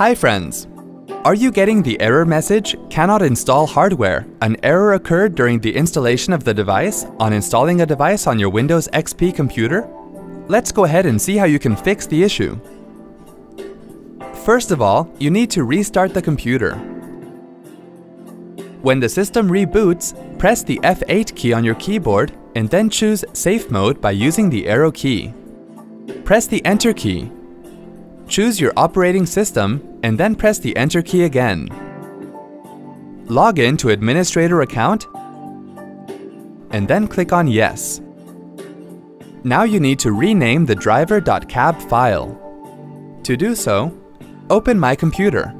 Hi friends! Are you getting the error message, cannot install hardware? An error occurred during the installation of the device on installing a device on your Windows XP computer? Let's go ahead and see how you can fix the issue. First of all, you need to restart the computer. When the system reboots, press the F8 key on your keyboard and then choose Safe Mode by using the arrow key. Press the Enter key. Choose your operating system and then press the Enter key again. Log in to Administrator account and then click on Yes. Now you need to rename the driver.cab file. To do so, open My Computer.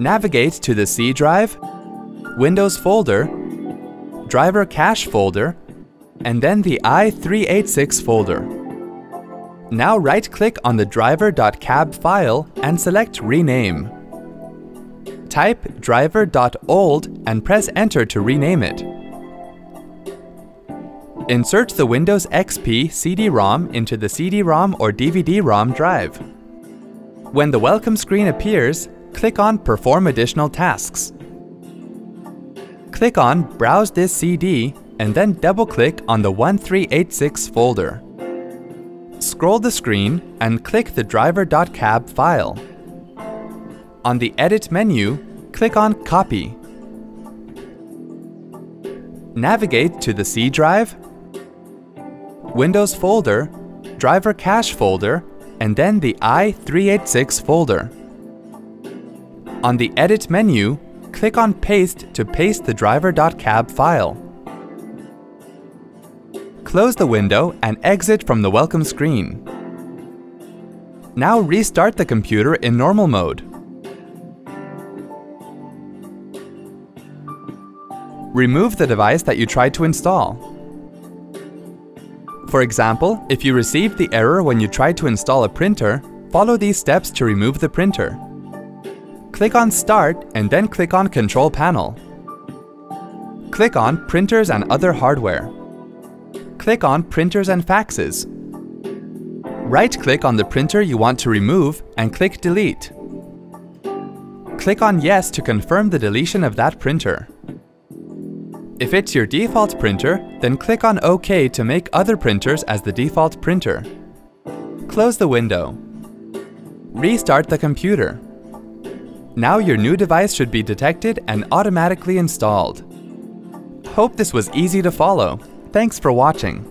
Navigate to the C drive, Windows folder, driver cache folder, and then the i386 folder. Now right-click on the driver.cab file and select Rename. Type driver.old and press Enter to rename it. Insert the Windows XP CD-ROM into the CD-ROM or DVD-ROM drive. When the welcome screen appears, click on Perform Additional Tasks. Click on Browse this CD and then double-click on the 1386 folder. Scroll the screen and click the driver.cab file. On the Edit menu, click on Copy. Navigate to the C drive, Windows folder, driver cache folder, and then the i386 folder. On the Edit menu, click on Paste to paste the driver.cab file. Close the window and exit from the welcome screen. Now restart the computer in normal mode. Remove the device that you tried to install. For example, if you received the error when you tried to install a printer, follow these steps to remove the printer. Click on Start and then click on Control Panel. Click on Printers and Other Hardware. Click on Printers and Faxes. Right-click on the printer you want to remove and click Delete. Click on Yes to confirm the deletion of that printer. If it's your default printer, then click on OK to make other printers as the default printer. Close the window. Restart the computer. Now your new device should be detected and automatically installed. Hope this was easy to follow. Thanks for watching.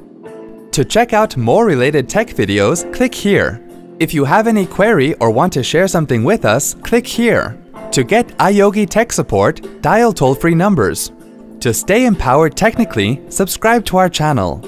To check out more related tech videos, click here. If you have any query or want to share something with us, click here. To get Ayogi tech support, dial toll-free numbers. To stay empowered technically, subscribe to our channel.